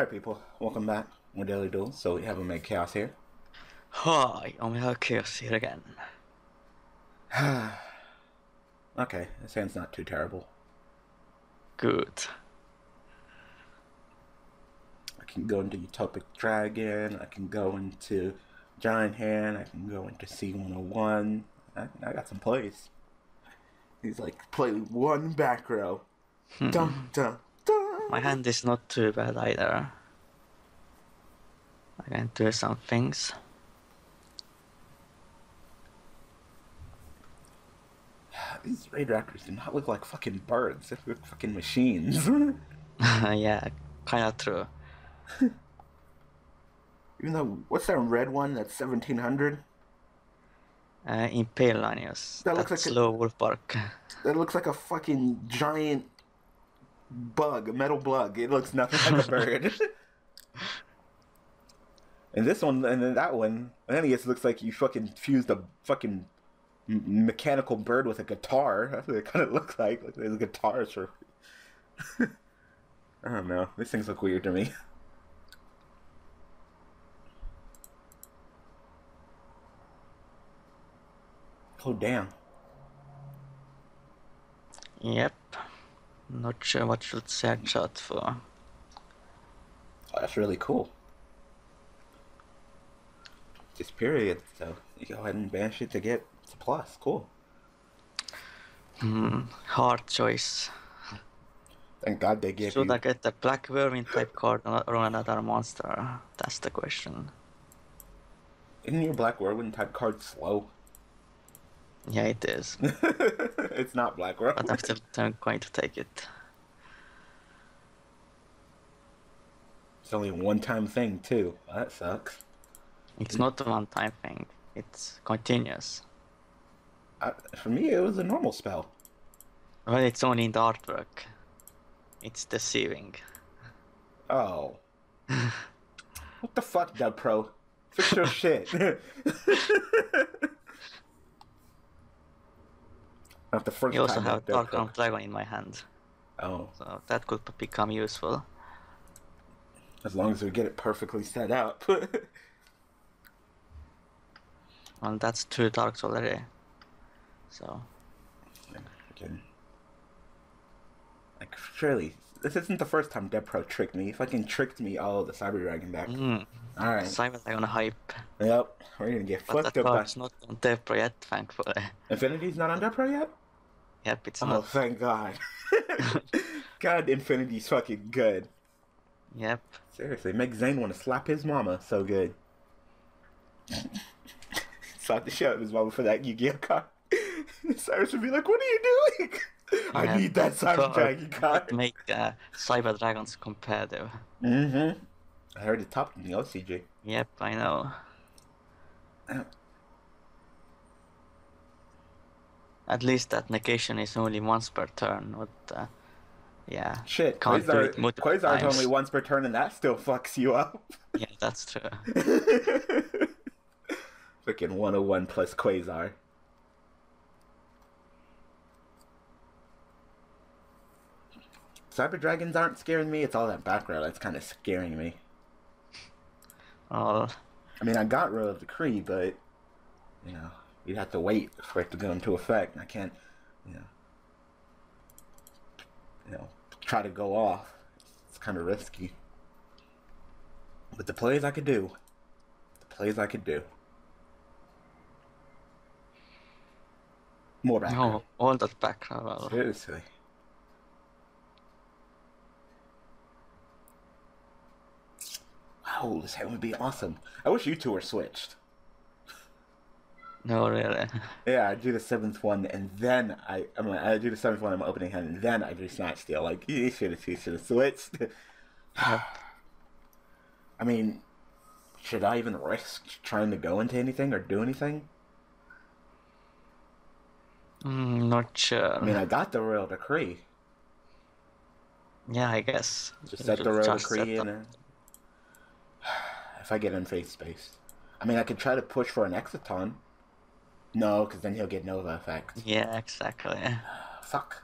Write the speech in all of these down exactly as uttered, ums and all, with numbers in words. Alright people, welcome back. We're Daily Duels, so we have Omega Khaos here. Hi, Omega Khaos here again. Okay, this hand's not too terrible. Good. I can go into Utopic Dragon, I can go into Giant Hand, I can go into C one oh one. I, I got some plays. He's like, play one back row. Dun dun. My hand is not too bad either. I can do some things. These Raid Raptors do not look like fucking birds. They look like fucking machines. Yeah, kinda true. Even though, what's that red one that's seventeen hundred? Uh, Impcantation Lanius. That looks like slow a, wolf bark. That looks like a fucking giant bug, a metal bug. It looks nothing like a bird. And this one, and then that one, and then it looks like you fucking fused a fucking m mechanical bird with a guitar. That's what it kind of looks like. Like there's guitars for. I don't know. These things look weird to me. Oh damn. Yep. Not sure what should set shot for. Oh, that's really cool. This period, so you go ahead and banish it to get to plus. Cool. Hmm. Hard choice. Thank God they gave. Should you... I get the black vermin type card or another monster? That's the question. Isn't your black vermin type card slow? Yeah, it is. It's not black rock. But I'm still I'm going to take it. It's only a one-time thing, too. Well, that sucks. It's not a one-time thing. It's continuous. I, for me, it was a normal spell. Well, it's only in the artwork. It's deceiving. Oh. What the fuck, DevPro? Fix your shit. Not the first you also have Dark Armed Dragon in my hand. Oh. So that could become useful. As long as we get it perfectly set up. Well, that's two darks already. So. Okay. Like, surely, this isn't the first time DevPro tricked me. He fucking tricked me all the Cyber Dragon back. Mm. Alright. Cyber Dragon hype. Yep. We're gonna get fucked up. But it's not on DevPro yet, thankfully. Infinity's not on DevPro yet? Yep, it's oh, not. Oh, thank God. God, Infinity's fucking good. Yep. Seriously, make Zane want to slap his mama so good. Slap the shit out of his mama for that Yu Gi Oh card. Cyrus would be like, what are you doing? Yeah, I need that Cyber Dragon card. Make uh, Cyber Dragons competitive. Mm-hmm. I heard it topped in the O C G. Yep, I know. At least that negation is only once per turn. But, uh, yeah. Shit, can't Quasar, do it multiple Quasar's times. Only once per turn, and that still fucks you up. Yeah, that's true. Freaking one oh one plus Quasar. Cyber Dragons aren't scaring me, it's all that background that's kind of scaring me. Oh. I mean, I got Royal Decree, but, you know, you'd have to wait for it to go into effect. I can't, you know, you know, try to go off. It's kind of risky. But the plays I could do. The plays I could do. More background. No, all that background. Seriously. Oh, this hand would be awesome. I wish you two were switched. No, really. Yeah, I do the seventh one, and then I, I mean, I do the seventh one in my opening hand, and then I do Snatch Steal. Like, you should have, you should have switched. Yep. I mean, should I even risk trying to go into anything or do anything? Mm, not sure. I mean, I got the Royal Decree. Yeah, I guess. Just set the Royal Decree in there. If I get in face space, I mean, I could try to push for an Exeton. No, because then he'll get Nova effect. Yeah, exactly. Fuck.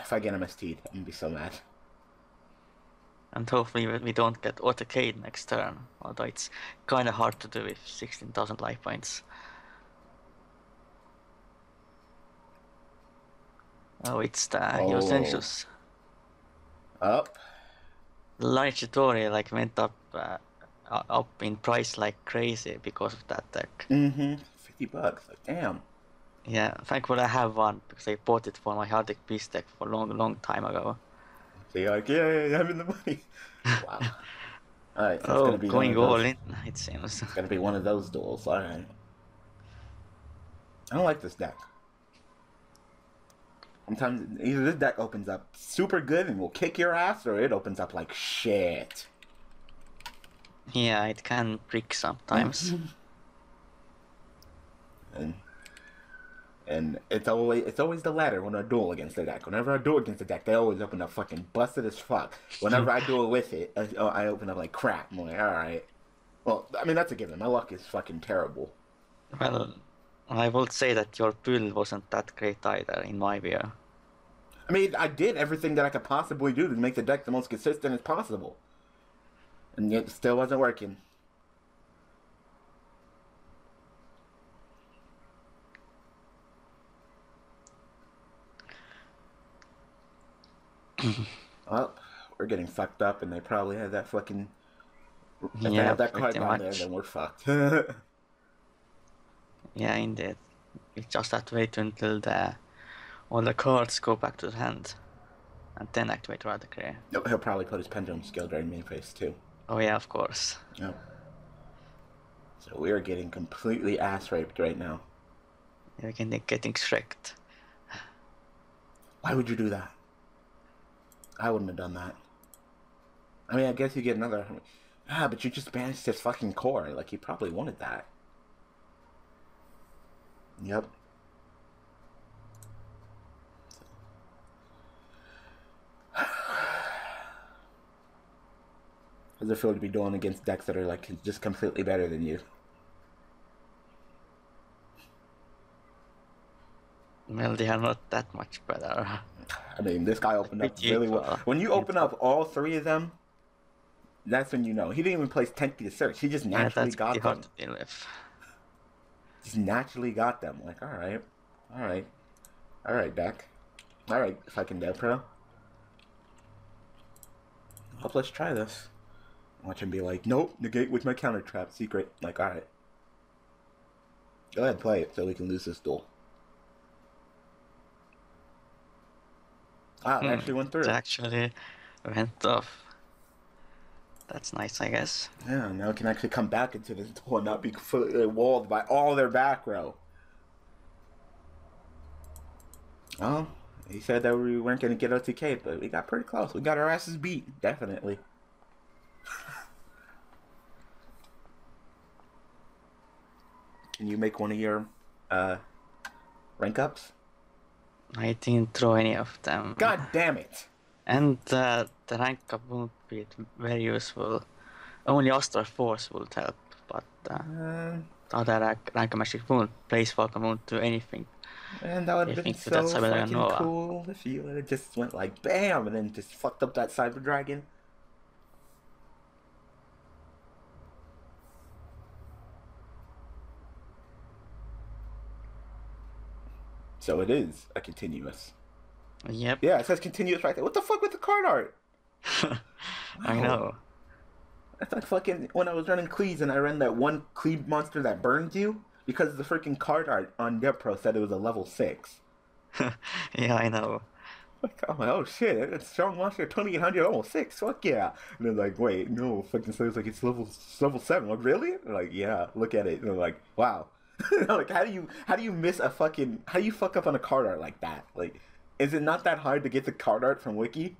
If I get M S T'd, I'm going to be so mad. and hopefully we don't get autocade next turn, although it's kind of hard to do with sixteen thousand life points. Oh, it's the oh. Eusensus. Up. Light Chitori like went up uh, up in price like crazy because of that deck. Mm-hmm. fifty bucks, like, damn. Yeah, thankfully I have one because I bought it for my Hardic Beast deck for a long, long time ago. So you're like, yeah, yeah, having the money. Wow. Alright, so oh, it's gonna be going all in, it seems. It's gonna be one of those duels, alright. I don't like this deck. Sometimes either this deck opens up super good and will kick your ass, or it opens up like shit. Yeah, it can brick sometimes. and and it's always it's always the latter when I duel against the deck. Whenever I duel against the deck, they always open up fucking busted as fuck. Whenever I duel with it, I, oh, I open up like crap. I'm like, all right. Well, I mean that's a given. My luck is fucking terrible. Well. I would say that your pool wasn't that great either, in my view. I mean, I did everything that I could possibly do to make the deck the most consistent as possible. And yet, it still wasn't working. Well, we're getting fucked up, and they probably have that fucking... If yeah, they have that card down there, then we're fucked. Yeah, indeed. We just have to wait until the all the cards go back to the hand, and then activate Royal Decree. Nope, he'll probably put his Pendulum skill during main phase too. Oh yeah, of course. Yep. So we are getting completely ass raped right now. We're getting getting shreked. Why would you do that? I wouldn't have done that. I mean, I guess you get another. Ah, but you just banished his fucking core. Like he probably wanted that. Yep. How's it feel to be doing against decks that are like just completely better than you? Well, they are not that much better. I mean, this guy opened up really well. When you open up all three of them, that's when you know. He didn't even place Tenki to search. He just naturally yeah, got them. Hard to deal with. Just naturally got them. Like, alright. Alright. Alright, deck. Alright, fucking DevPro. Well, let's try this. Watch him be like, nope, negate with my counter trap. Secret. Like, alright. Go ahead and play it so we can lose this duel. Ah, it hmm. actually went through. It actually went off. That's nice, I guess. Yeah, now we can actually come back into this duel and not be completely walled by all their back row. Oh, he said that we weren't going to get O T K, but we got pretty close. We got our asses beat, definitely. Can you make one of your uh, rank ups? I didn't throw any of them. God damn it! And uh, the rank up won't be very useful. Only Astral Force would help, but uh, uh, the other rank, rank magic won't. Blaze Falcon won't do anything. And that would have been so fucking cool if you would have just went like BAM and then just fucked up that Cyber Dragon. So it is a continuous. Yep. Yeah, it says continuous right there. What the fuck with the card art? Wow. I know. That's like fucking when I was running Cleaves and I ran that one Cleave monster that burned you because the freaking card art on DevPro said it was a level six. Yeah, I know. Like, I'm like, oh shit, that's strong monster twenty-eight hundred, almost six. Fuck yeah. And they're like, wait, no, fucking so it's like it's level level seven. Like, really? And like, yeah, look at it. And they're like, wow. Like, how do you how do you miss a fucking how do you fuck up on a card art like that? Like, is it not that hard to get the card art from Wiki?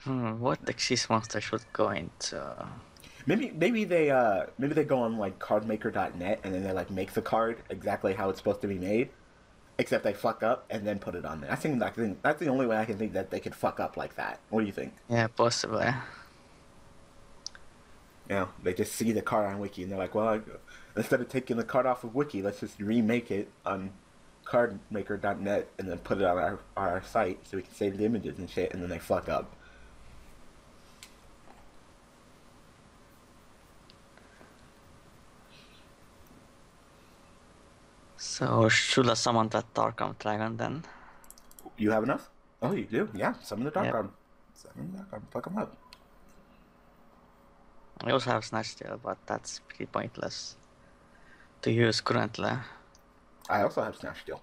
hmm, what exist monster should go into? Maybe, maybe they, uh, maybe they go on like cardmaker dot net and then they like make the card exactly how it's supposed to be made, except they fuck up and then put it on there. I think, I think that's the only way I can think that they could fuck up like that. What do you think? Yeah, possibly. Yeah, they just see the card on Wiki and they're like, well, I, instead of taking the card off of Wiki, let's just remake it on cardmaker dot net and then put it on our, our site so we can save the images and shit, and then they fuck up. So should I summon that Dark Armed Dragon then? You have enough? Oh, you do? Yeah, summon the Dark yep. Arm. Summon the Dark Arm, fuck him up. I also have Snatch Tail, but that's pretty pointless to use currently. I also have Snatch Tail.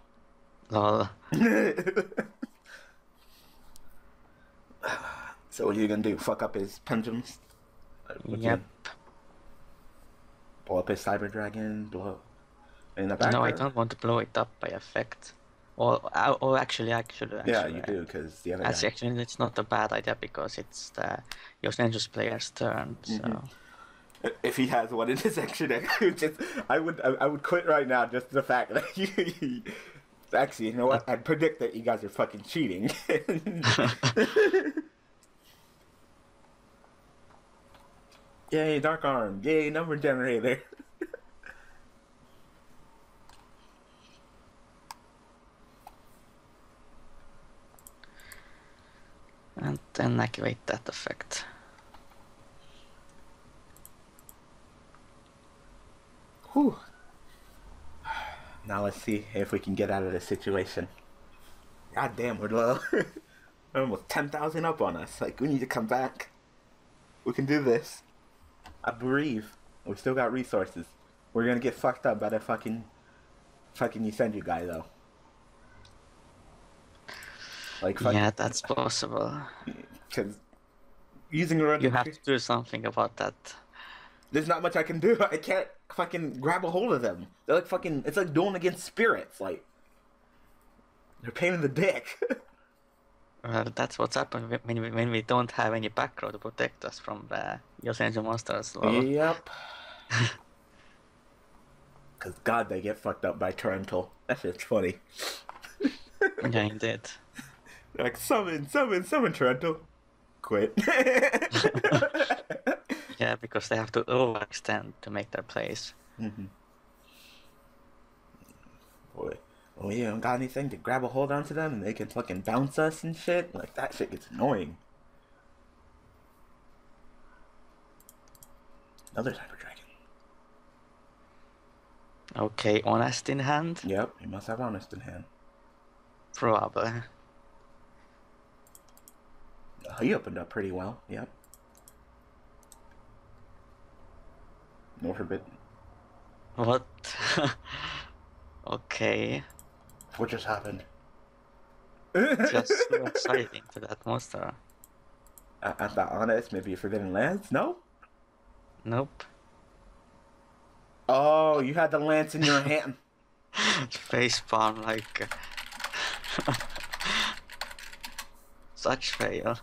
Lol. So what are you gonna do? Fuck up his pendulums? What's yep. It? Blow up his Cyber Dragon, blow in the back. No, or? I don't want to blow it up by effect. Or, or actually, actually, actually. Yeah, you do, because the other guy... Actually, it's not a bad idea, because it's the your Ninja's player's turn, so... Mm-hmm. If he has one in his action, just, I would I, I would quit right now, just the fact that you... you actually, you know what? I'd predict that you guys are fucking cheating. Yay, Dark Arm. Yay, number generator. And then activate that effect. Whew. Now let's see if we can get out of this situation. God damn, we're low. We're almost ten thousand up on us. Like, we need to come back. We can do this. I breathe. We still got resources. We're gonna get fucked up by the fucking... Fucking Yusenju guy, though. Like, fucking... Yeah, that's possible. Because... Using a royal decree... You have to do something about that. There's not much I can do. I can't fucking grab a hold of them. They're like fucking... It's like dueling against spirits, like... They're a pain in the dick. Well, that's what's happened when we, when we don't have any back row to protect us from the Yosenju monsters. Well. Yep. Because, God, they get fucked up by Tarantul. That shit's funny. Yeah, indeed. They're like, summon, summon, summon Tarantul. Quit. Yeah, because they have to overextend to make their plays. Mm-hmm. Boy. Oh yeah, don't got anything to grab a hold onto them and they can fucking bounce us and shit. Like, that shit gets annoying. Another Cyber Dragon. Okay, Honest in hand? Yep, you must have Honest in hand. Probably. Oh, he opened up pretty well, yep. No forbidden. What? Okay. What just happened? Just so exciting to that monster. Uh, I'm not honest, maybe Forbidden Lance? No? Nope. Oh, you had the lance in your hand. Face palm, like... Such fail.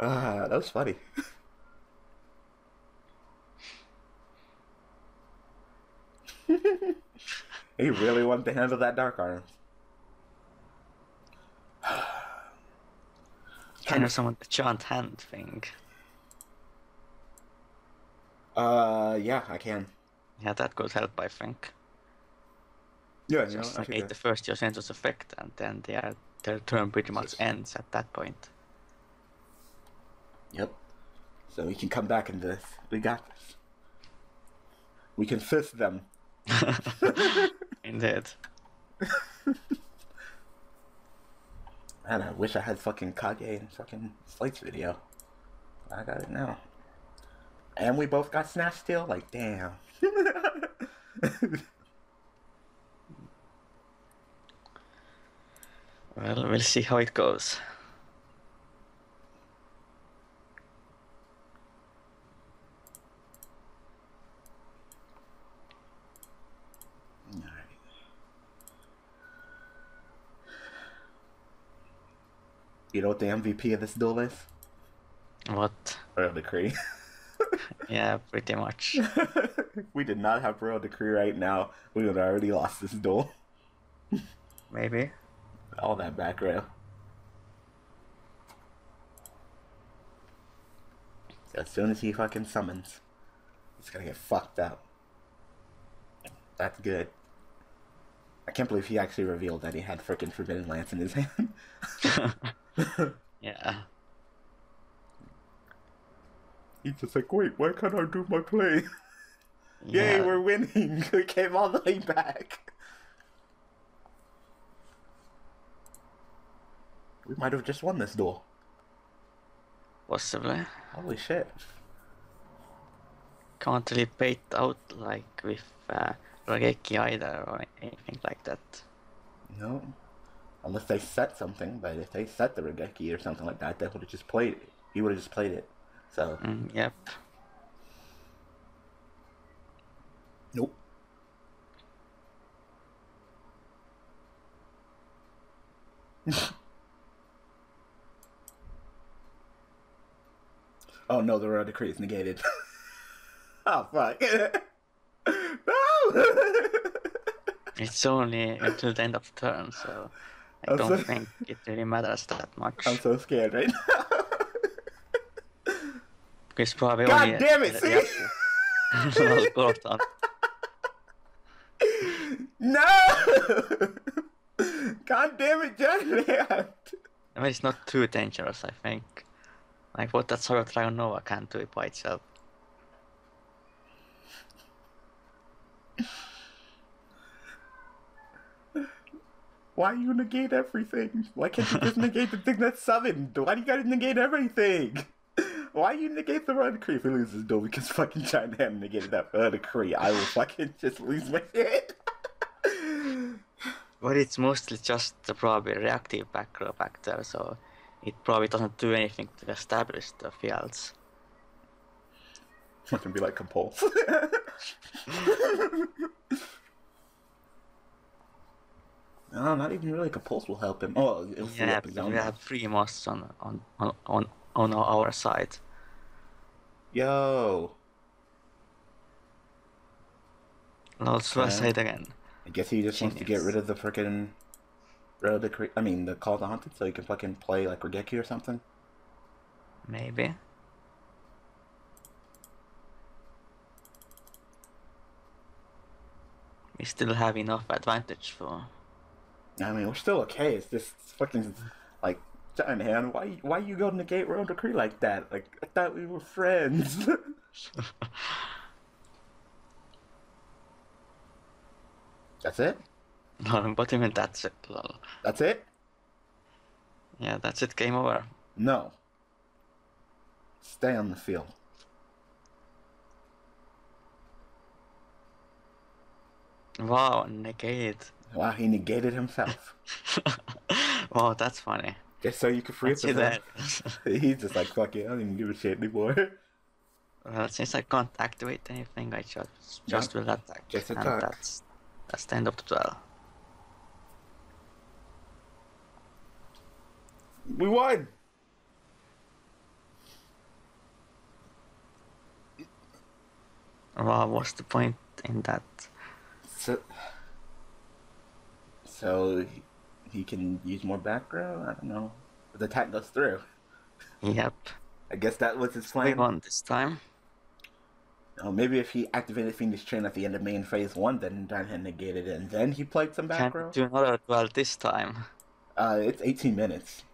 Ah, uh, that was funny. He really wanted to handle that Dark Arm. Kind of someone the Giant Hand thing. Uh, yeah, I can. Yeah, that could help, I think. Yeah, just no, negate the first Yosenju's effect, and then their their turn pretty much ends at that point. Yep. So we can come back in this. We got this. We can fist them. Indeed. Man, I wish I had fucking Kage and fucking Slate's video. I got it now. And we both got Snatch Steal? Like, damn. Well, we'll see how it goes. You know what the M V P of this duel is? What? Royal Decree. Yeah, pretty much. We did not have Royal Decree right now. We would have already lost this duel. Maybe. All that back row. As soon as he fucking summons, he's gonna get fucked up. That's good. I can't believe he actually revealed that he had frickin' Forbidden Lance in his hand. Yeah. He's just like, wait, why can't I do my play? Yeah. Yay, we're winning. We came all the way back. We might have just won this duel. Possibly. Holy shit. Can't really bait out like with uh, Rageki either or anything like that. No. Unless they set something, but if they set the Rageki or something like that, they would have just played it. He would have just played it. So. Mm, yep. Nope. Oh no, the Royal Decree is negated. Oh fuck. No! It's only until the end of the turn, so I I'm don't so... think it really matters that much. I'm so scared right now. It's probably God only damn it, see? No! God damn it, Giant! I mean, it's not too dangerous, I think. Like what that sort of Dragon Nova can't do it by itself. Why you negate everything? Why can't you just negate the thing that's summoned? Why do you gotta negate everything? Why you negate the Royal Decree if we lose this duel? Because fucking Giant Hand negated that Royal Decree. I will fucking just lose my shit. But it's mostly just a probably reactive back row back there, so it probably doesn't do anything to establish the fields. It can be like compulse. No, not even really compulse will help him. Oh, it'll yeah, up we have three moss on on on. on On our side. Yo. I'll suicide okay. again. I guess he just Genius. wants to get rid of the frickin' Royal Decree. I mean, the Call to Haunted, so he can fucking play like Rageki or something. Maybe. We still have enough advantage for. I mean, we're still okay. It's just fucking like. Giant Hand, why why you go negate Royal Decree like that? Like I thought we were friends. That's it? No, what do you mean that's it? Lol. That's it? Yeah, that's it. Game over. No. Stay on the field. Wow, negated. Wow, he negated himself. Wow, that's funny. Just so you can free up the He's just like, fuck it, I don't even give a shit anymore. Well, since I can't activate anything, I just, just yeah. will attack. Just attack. And that's, that's the end of the duel. We won! Well, what's the point in that? So... So... He can use more back row? I don't know. The attack goes through. Yep. I guess that was his plan. We won this time. Oh, maybe if he activated Phoenix Chain at the end of main phase one, then Giant Hand negated it, and then he played some back row? Can't do another duel this time. Uh, it's eighteen minutes.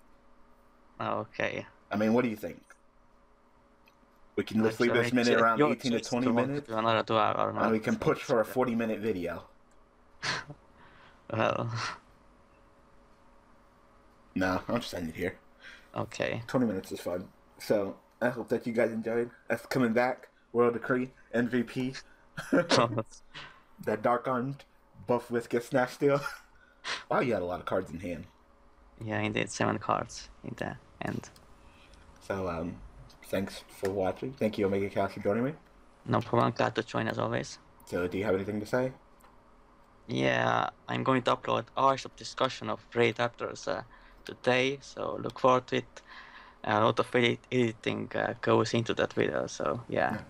Okay. I mean, what do you think? We can let's leave this minute around eighteen to twenty minutes, and we can push for a forty minute video. Well... No, I'll just end it here. Okay. twenty minutes is fun. So, I hope that you guys enjoyed us coming back. Royal Decree, M V P. That Dark Armed, Buff Whisker, Snatch Steal. Wow, you had a lot of cards in hand. Yeah, indeed. Seven cards in the end. So, um, thanks for watching. Thank you, Omega Khaos, for joining me. No problem. Glad to join, as always. So, do you have anything to say? Yeah, I'm going to upload hours of discussion of Raid Raptors, uh, today, so look forward to it. A lot of edit editing uh, goes into that video, so yeah.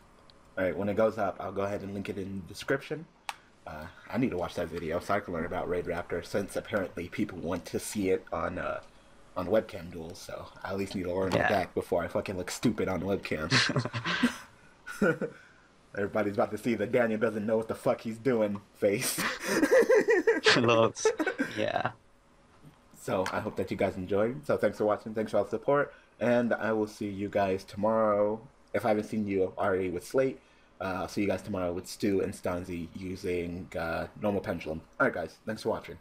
Alright, when it goes up, I'll go ahead and link it in the description. Uh, I need to watch that video so I can learn about Raid Raptor, since apparently people want to see it on uh, on webcam duels, so I at least need to learn yeah. about that before I fucking look stupid on webcam. Everybody's about to see the Daniel doesn't know what the fuck he's doing face. Loves. Yeah. So I hope that you guys enjoyed. So thanks for watching. Thanks for all the support. And I will see you guys tomorrow. If I haven't seen you already with Slate, Uh, I'll see you guys tomorrow with Stu and Stanzi using uh, Normal Pendulum. Alright guys, thanks for watching.